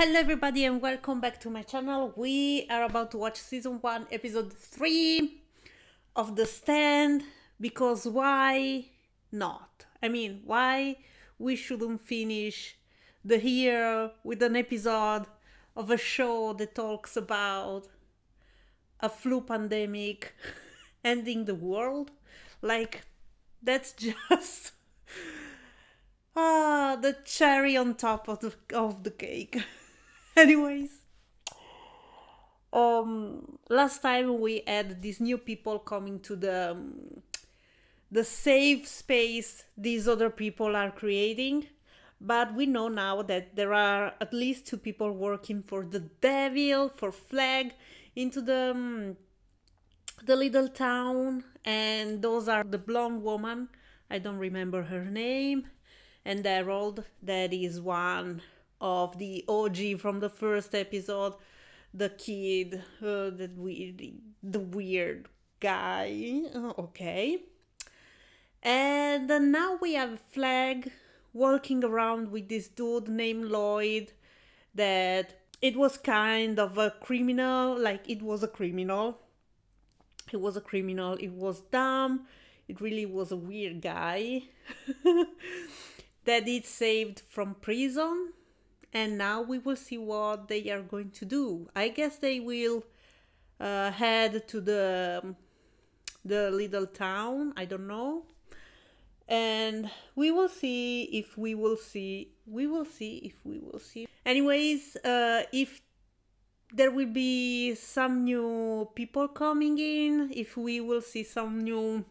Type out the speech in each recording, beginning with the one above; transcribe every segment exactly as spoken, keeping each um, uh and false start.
Hello everybody and welcome back to my channel. We are about to watch season one episode three of The Stand, because why not? I mean, why we shouldn't finish the year with an episode of a show that talks about a flu pandemic ending the world? Like, that's just ah, the cherry on top of the, of the cake. Anyways, um, last time we had these new people coming to the um, the safe space these other people are creating, but we know now that there are at least two people working for the devil, for Flagg, into the um, the little town, and those are the blonde woman, I don't remember her name, and Harold, that is one of the O G from the first episode, the kid, uh, that we, the weird guy, okay. And uh, now we have Flagg walking around with this dude named Lloyd, that it was kind of a criminal, like it was a criminal, it was a criminal, it was dumb, it really was a weird guy, that it saved from prison. And now we will see what they are going to do. I guess they will uh, head to the, the little town, I don't know. And we will see if we will see, we will see if we will see. Anyways, uh, if there will be some new people coming in, if we will see some new,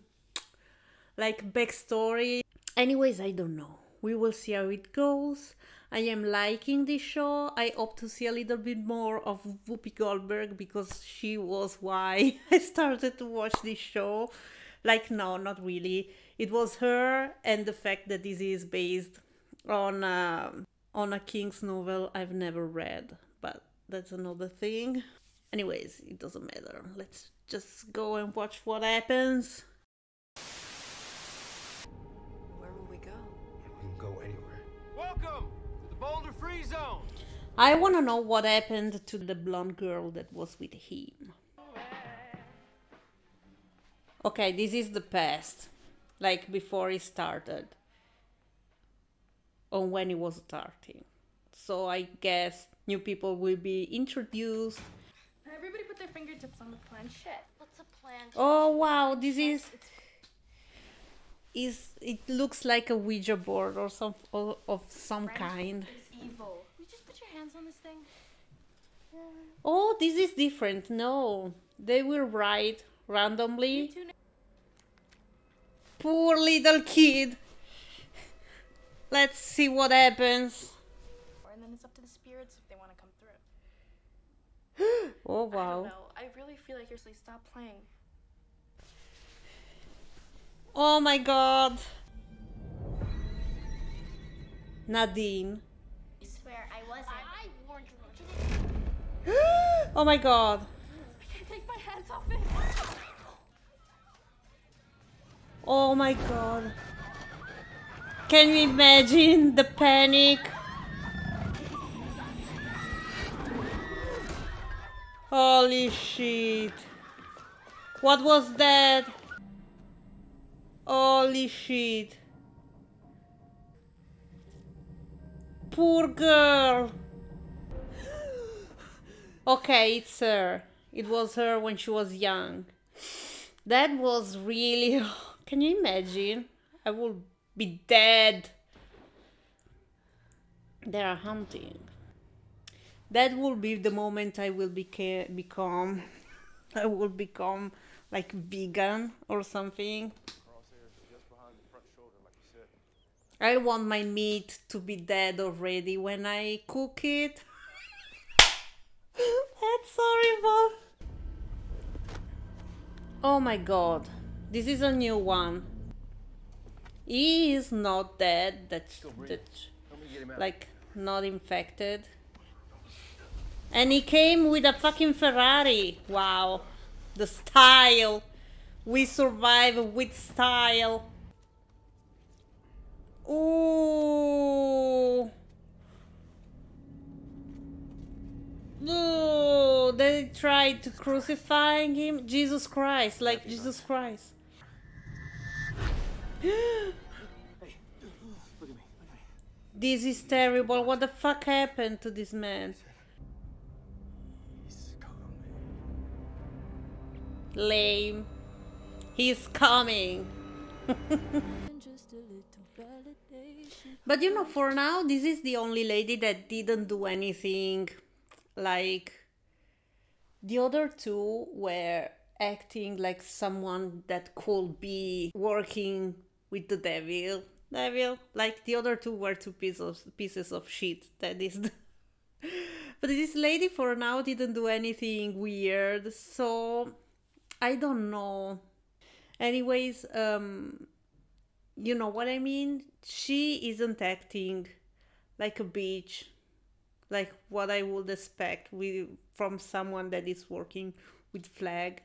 like, backstory. Anyways, I don't know. We will see how it goes. I am liking this show. I hope to see a little bit more of Whoopi Goldberg, because she was why I started to watch this show. Like, no, not really. It was her, and the fact that this is based on uh, on a King's novel I've never read, but that's another thing. Anyways, it doesn't matter. Let's just go and watch what happens. Zone. I want to know what happened to the blonde girl that was with him. Okay, this is the past, like before he started, or when he was starting. So I guess new people will be introduced. Everybody put their fingertips on the planchette. What's a planchette? Oh wow, this is is it looks like a Ouija board or some or of some kind. Evil. You just put your hands on this thing. Yeah. Oh, this is different. No, they will write randomly. Poor little kid. Let's see what happens. And then it's up to the spirits if they want to come through. Oh wow! I don't know. I really feel like you're supposed to stop playing. Oh my God. Nadine. I wasn't. I warned you. Oh my God. I can't take my hands off it. Oh my God. Can you imagine the panic? Holy shit. What was that? Holy shit. Poor girl. Okay, it's her. It was her when she was young. That was really... Can you imagine? I will be dead. They are hunting. That will be the moment I will beca become... I will become like vegan or something. I want my meat to be dead already when I cook it. That's horrible. Oh my God. This is a new one. He is not dead. That's, that's like not infected. And he came with a fucking Ferrari. Wow. The style. We survive with style. Ooh. No, they tried to crucify him. Jesus Christ, like That'd Jesus Christ. Hey, look at me. Look at me. This is terrible. What the fuck happened to this man? He's coming. Lame. He's coming. But you know, for now, this is the only lady that didn't do anything. Like, the other two were acting like someone that could be working with the devil. Devil? Like, the other two were two pieces of, pieces of shit. That is the... But this lady for now didn't do anything weird, so I don't know. Anyways, um, you know what I mean? She isn't acting like a bitch. Like what I would expect with, from someone that is working with Flagg.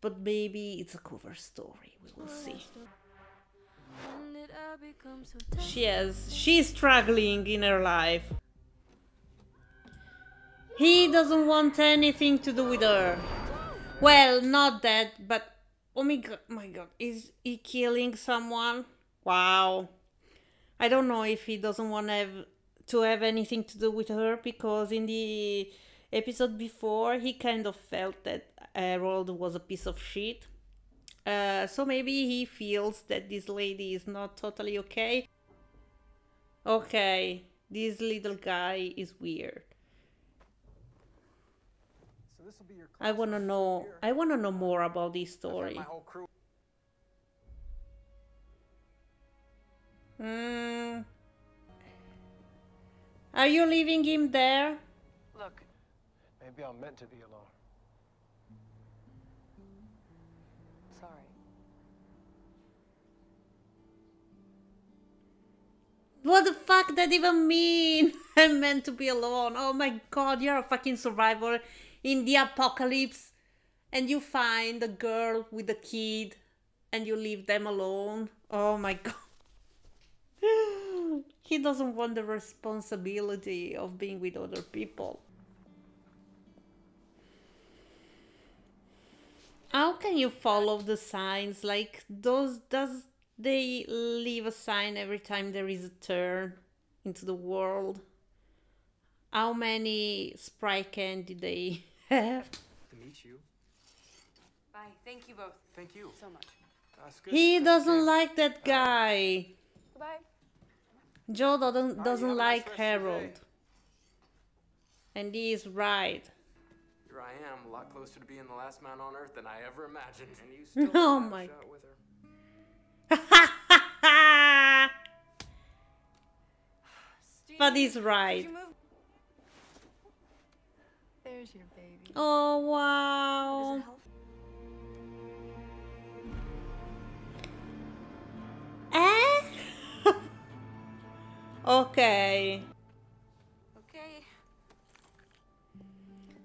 But maybe it's a cover story, we will see. She has, she's struggling in her life. He doesn't want anything to do with her. Well, not that, but oh my god, my god, is he killing someone? Wow. I don't know if he doesn't want to have... to have anything to do with her, because in the episode before he kind of felt that Harold was a piece of shit. Uh, so maybe he feels that this lady is not totally okay. Okay, this little guy is weird. So this will be your I wanna know I wanna know more about this story. Hmm. Are you leaving him there? Look, maybe I'm meant to be alone. Sorry. What the fuck that even mean? I'm meant to be alone. Oh my god, you're a fucking survivor in the apocalypse. And you find a girl with a kid and you leave them alone. Oh my god. He doesn't want the responsibility of being with other people. How can you follow the signs? Like, those, does they leave a sign every time there is a turn into the world? How many Sprite candy they have? To meet you. Bye. Thank you both. Thank you so much. That's good. He doesn't like that guy. Uh, Bye. Joe doesn't, doesn't like Harold, and he is right. Here I am, a lot closer to being the last man on earth than I ever imagined, and you still oh my shot with her. But he's right. There's your baby. Oh wow. Eh? Okay. Okay.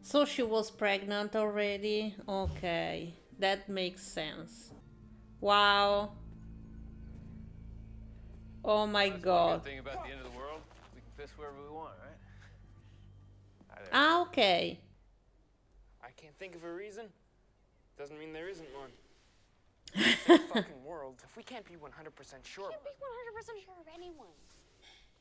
So she was pregnant already? Okay. That makes sense. Wow. Oh my well, god. Good thing about the end of the world, we can piss wherever we want, right? Hi, ah, okay. I can't think of a reason. Doesn't mean there isn't one. It's a fucking world. If we can't be one hundred percent sure. We can't be one hundred percent sure of anyone.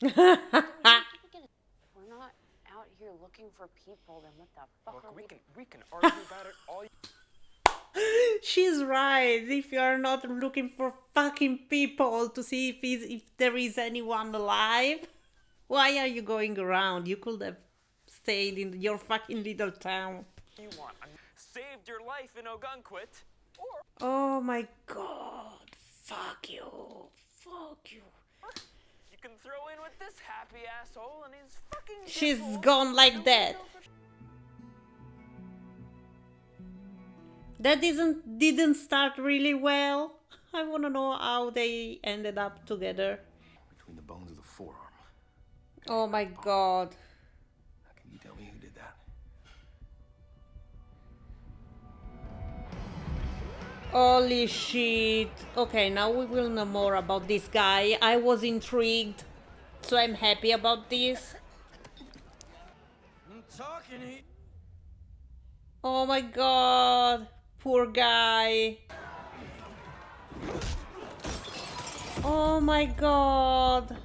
We're not out here looking for people, then what the fuck Look, are we? We can, we can argue about it all you She's right. If you are not looking for fucking people to see if, if there is anyone alive, why are you going around? You could have stayed in your fucking little town. You want saved your life in Ogunquit, or oh my god, fuck you, fuck you. Can throw in with this happy asshole and his fucking She's devil. Gone like that. That isn't didn't start really well. I want to know how they ended up together. Between the bones of the forearm. Oh my god. How can you tell me who did that? Holy shit. Okay, now we will know more about this guy. I was intrigued, so I'm happy about this. I'm talking to you. Oh my god, poor guy. Oh my god.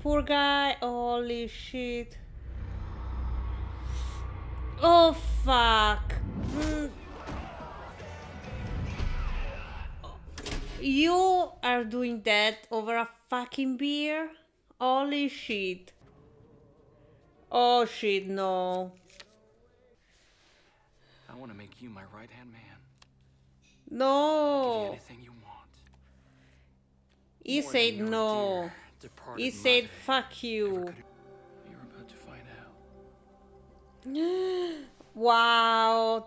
Poor guy, holy shit. Oh fuck. Mm. You are doing that over a fucking beer? Holy shit. Oh shit, no. I want to make you my right-hand man. No. Give you anything you want. He More said no. Dear, he said fuck you. You're about to find out. Wow.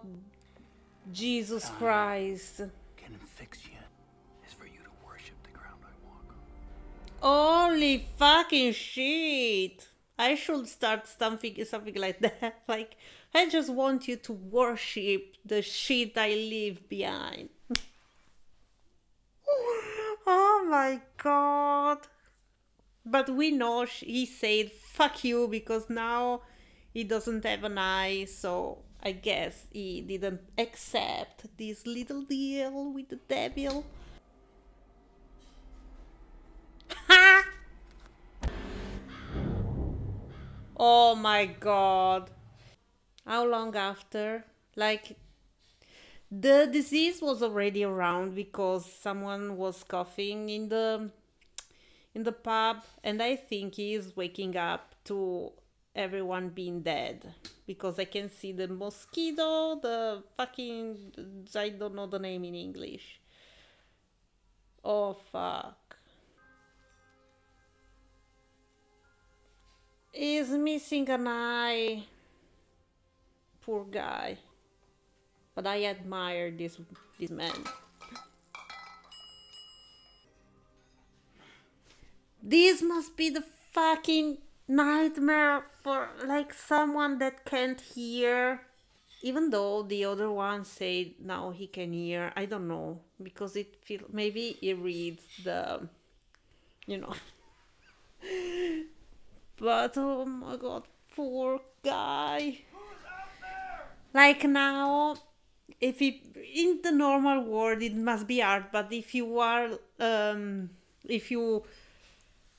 Jesus God Christ. Can fix you is for you to worship the ground I walk on. Holy fucking shit. I should start something, something like that. Like, I just want you to worship the shit I leave behind. Oh my god. But we know he said fuck you because now he doesn't have an eye. So I guess he didn't accept this little deal with the devil. Ha! Oh my god. How long after? Like, the disease was already around because someone was coughing in the in the pub, and I think he is waking up to everyone being dead because I can see the mosquito, the fucking, I don't know the name in English. Oh fuck. He's missing an eye. Poor guy, but I admire this this man. This must be the fucking nightmare for like someone that can't hear, even though the other one said now he can hear. I don't know, because it feel maybe he reads the, you know. But oh my god, poor guy. Like now, if it, in the normal world it must be hard, but if you are, um, if you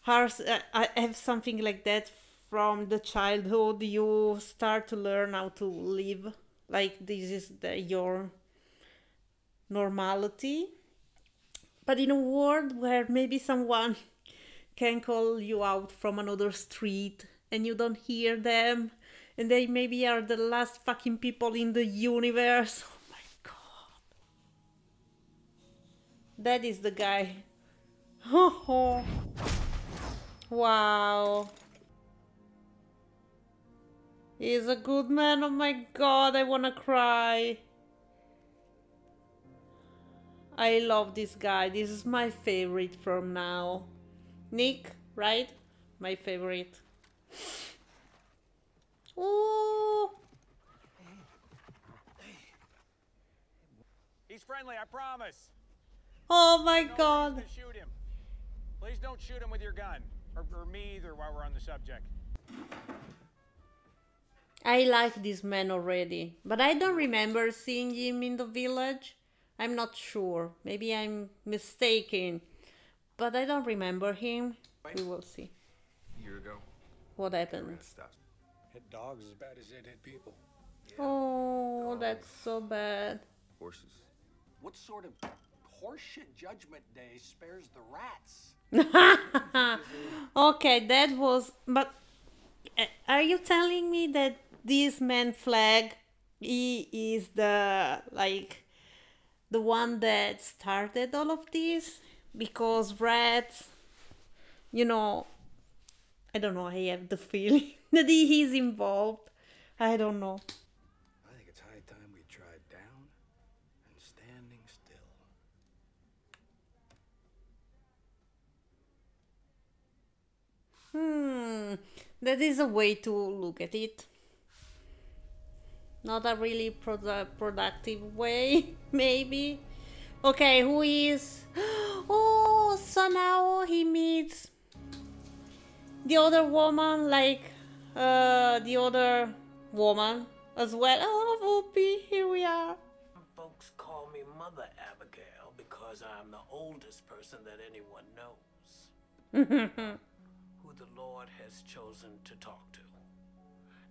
are, uh, have something like that from the childhood, you start to learn how to live. Like this is the, your normality. But in a world where maybe someone can call you out from another street and you don't hear them, and they maybe are the last fucking people in the universe. Oh my god. That is the guy. Oh, wow. He's a good man. Oh my god, I wanna cry. I love this guy. This is my favorite from now. Nick, right? My favorite. Ooh. He's friendly, I promise. Oh my no god. Shoot him. Please don't shoot him with your gun. Or, or me either while we're on the subject. I like this man already. But I don't remember seeing him in the village. I'm not sure. Maybe I'm mistaken. But I don't remember him. We will see. A year ago. What happened? Hit dogs as bad as it hit people. Yeah. Oh, dogs. That's so bad. Horses. What sort of horseshit judgment day spares the rats? Okay, that was. But are you telling me that this man Flagg, he is the like the one that started all of this? Because rats, you know. I don't know, I have the feeling that he is involved. I don't know. I think it's high time we tried down and standing still. Hmm, that is a way to look at it. Not a really produ productive way, maybe. Okay, who is... Oh, so now he meets... the other woman, like uh, the other woman as well. Oh, Whoopi, here we are. Folks call me Mother Abagail because I'm the oldest person that anyone knows who the Lord has chosen to talk to.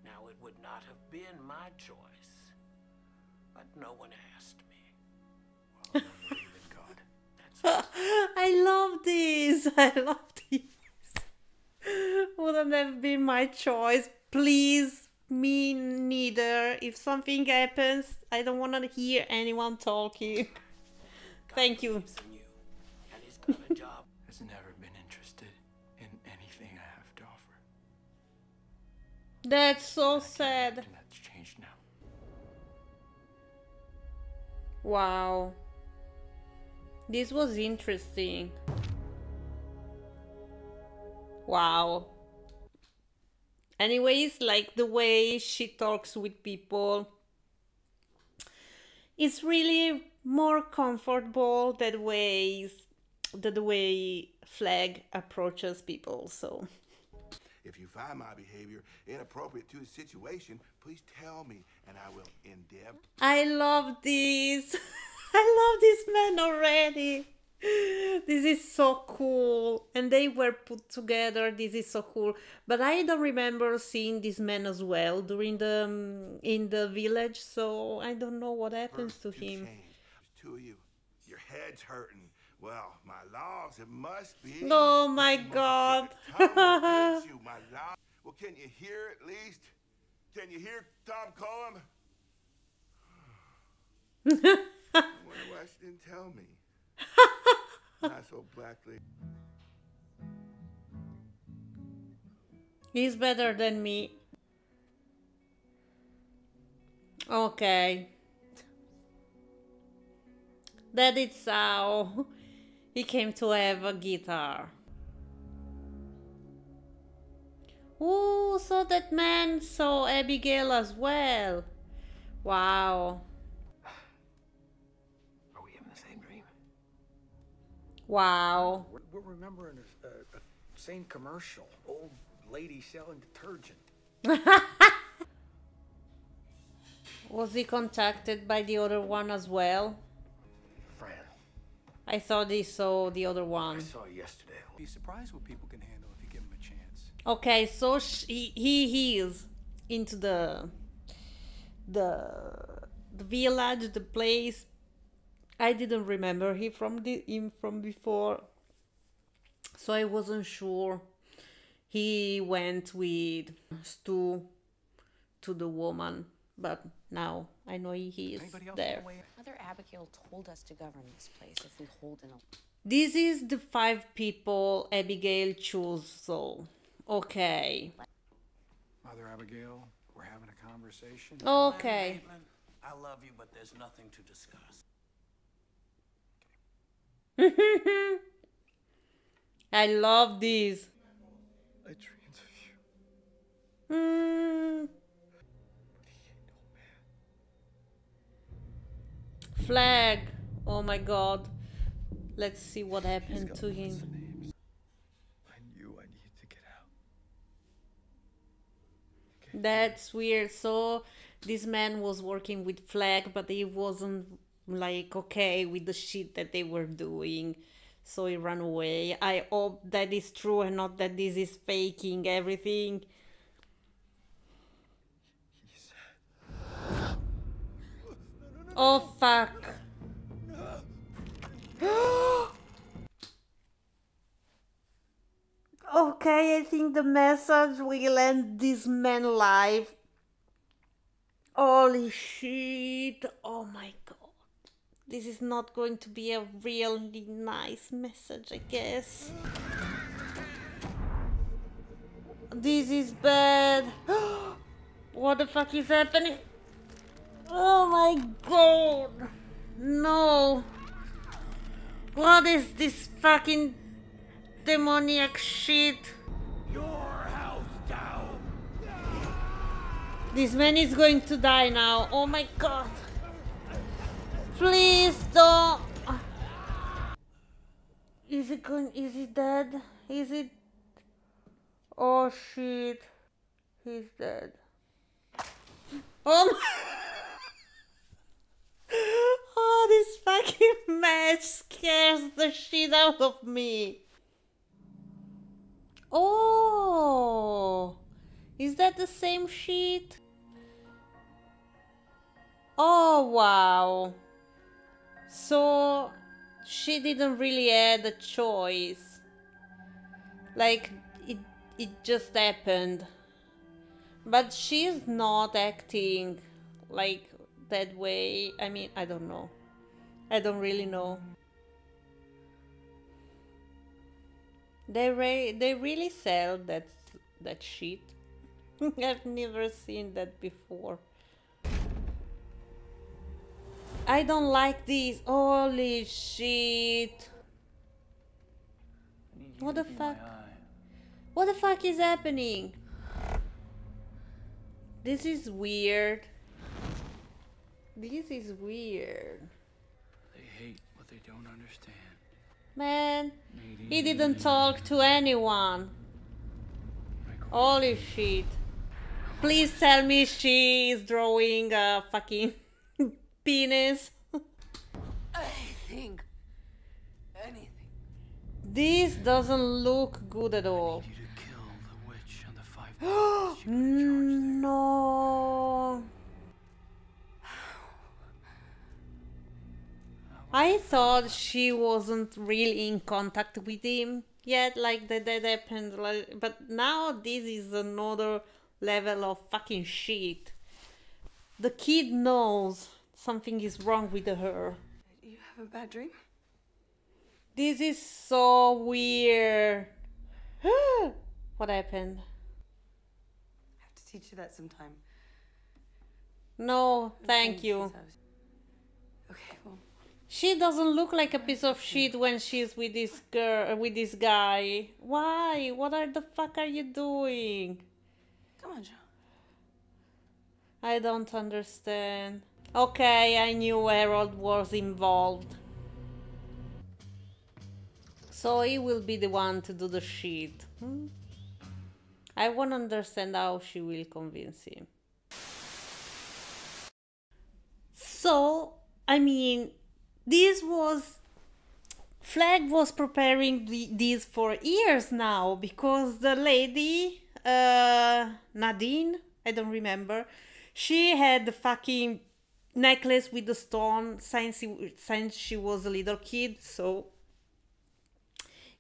Now, it would not have been my choice, but no one asked me. Well, God. I love this. I love this. Wouldn't have been my choice. Please, me neither. If something happens, I don't want to hear anyone talking. God Thank you. you. And he's got a job. Has never been interested in anything I have to offer. That's so sad. That's changed now. Wow. This was interesting. Wow. Anyways, like the way she talks with people, it's really more comfortable that ways that the way Flagg approaches people. So if you find my behavior inappropriate to the situation, please tell me and I will endeavor. I love this. I love this man already. This is so cool. And they were put together. This is so cool. But I don't remember seeing this man as well during the um, in the village, so I don't know what happens to him. There's two of you. Your head's hurting. Well, my logs, it must be. Oh my God. you, my well, can you hear at least? Can you hear Tom Cohen? I wonder why she didn't tell me. Not so blackly. He's better than me. Okay. That is how he came to have a guitar. Ooh, so that man saw Abagail as well. Wow. Are we having the same dream? Wow. We're, we're remembering a, a, a same commercial. Old lady selling detergent. Was he contacted by the other one as well? I thought they saw the other one. I saw yesterday. Be surprised what people can handle if you give them a chance. Okay, so he he he is into the the the village, the place. I didn't remember him from the him from before, so I wasn't sure. He went with Stu to the woman, but now I know he is there. Mother Abagail told us to govern this place if we hold an. This is the five people Abagail chose. So, okay. Mother Abagail, we're having a conversation. Okay. I love you, but there's nothing to discuss. I love these. I dreamed of you. Mm. Flagg, oh my God, let's see what happened to him. I knew I needed to get out. Okay. That's weird. So this man was working with Flagg, but he wasn't like okay with the shit that they were doing, so he ran away. I hope that is true and not that this is faking everything. Oh fuck. Okay, I think the message will end this man live. Holy shit. Oh my God. This is not going to be a really nice message, I guess. This is bad. What the fuck is happening? Oh my God, no. What is this fucking demoniac shit? Your house down. This man is going to die now. Oh my God. Please don't. Is it going, is he dead? Is it? Oh shit. He's dead. Oh, my oh, this fucking match scares the shit out of me. Oh, is that the same sheet? Oh, wow. So she didn't really have a choice. Like, it, it just happened. But she's not acting like that way. I mean, I don't know. I don't really know. They re they really sell that that shit. I've never seen that before. I don't like this. Holy shit. What the fuck? What the fuck is happening? This is weird. This is weird. They hate what they don't understand. Man, he didn't talk to anyone. Holy shit. Please tell me she is drawing a fucking penis. I think anything. This doesn't look good at all. I need you to kill the witch on the five. No. I thought she wasn't really in contact with him yet, like that, that happened, like, but now this is another level of fucking shit. The kid knows something is wrong with her. You have a bad dream? This is so weird. What happened? I have to teach you that sometime. No, thank you. Okay, well. She doesn't look like a piece of shit when she's with this girl, with this guy. Why? What are the fuck are you doing? Come on, John. I don't understand. Okay, I knew Harold was involved. So he will be the one to do the shit. Hmm? I won't understand how she will convince him. So, I mean... This was, Flagg was preparing the, this for years now, because the lady, uh, Nadine, I don't remember, she had the fucking necklace with the stone since, he, since she was a little kid, so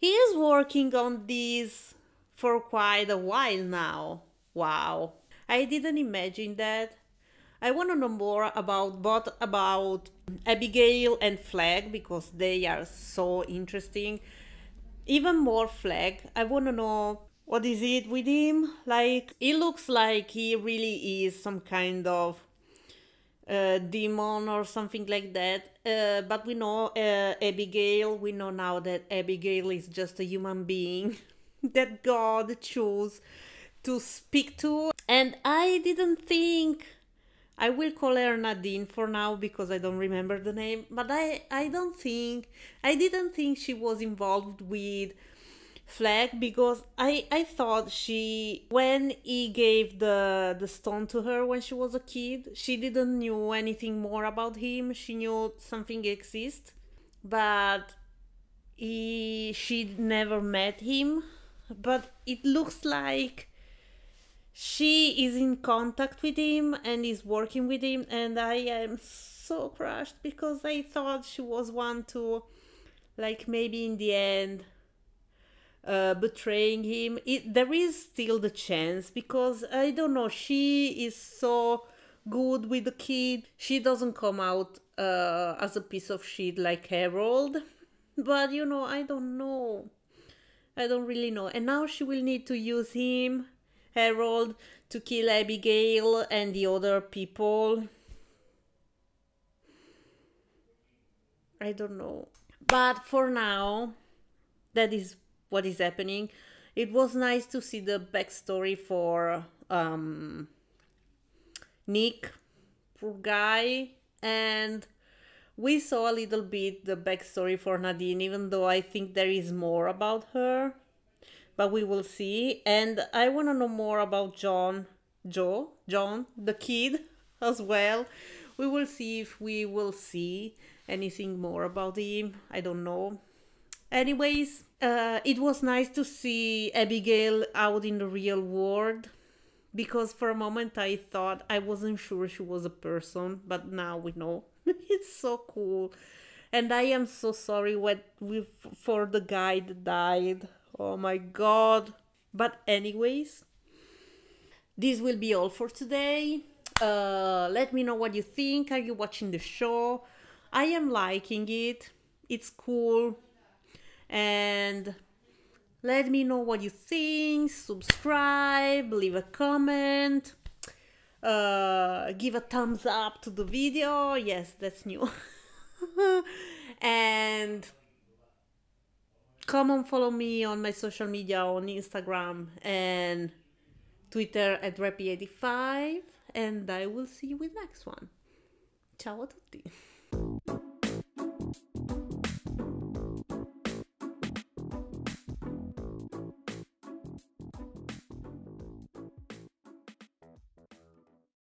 he is working on this for quite a while now. Wow, I didn't imagine that. I want to know more about both about Abagail and Flagg, because they are so interesting. Even more Flagg. I want to know what is it with him. Like, he looks like he really is some kind of uh, demon or something like that. Uh, but we know uh, Abagail. We know now that Abagail is just a human being that God chose to speak to. And I didn't think... I will call her Nadine for now because I don't remember the name, but I, I don't think, I didn't think she was involved with Flagg, because I, I thought she, when he gave the, the stone to her when she was a kid, she didn't knew anything more about him. She knew something exists, but he, she never met him, but it looks like she is in contact with him and is working with him, and I am so crushed because I thought she was one to, like, maybe in the end uh, betraying him. It, there is still the chance because, I don't know, she is so good with the kid. She doesn't come out uh, as a piece of shit like Harold, but, you know, I don't know. I don't really know. And now she will need to use him, Harold, to kill Abagail and the other people. I don't know. But for now, that is what is happening. It was nice to see the backstory for um, Nick, poor guy. And we saw a little bit the backstory for Nadine, even though I think there is more about her. But we will see, and I want to know more about John Joe, John, the kid as well. We will see if we will see anything more about him. I don't know. Anyways, uh, it was nice to see Abigail out in the real world, because for a moment I thought I wasn't sure she was a person, but now we know. It's so cool. And I am so sorry what we, for the guy that died. Oh my god. But anyways, this will be all for today. Uh, let me know what you think. Are you watching the show? I am liking it. It's cool. And let me know what you think. Subscribe, leave a comment, uh, give a thumbs up to the video. Yes, that's new. And come and follow me on my social media, on Instagram and Twitter at Rappy eighty-five, and I will see you with next one. Ciao a tutti.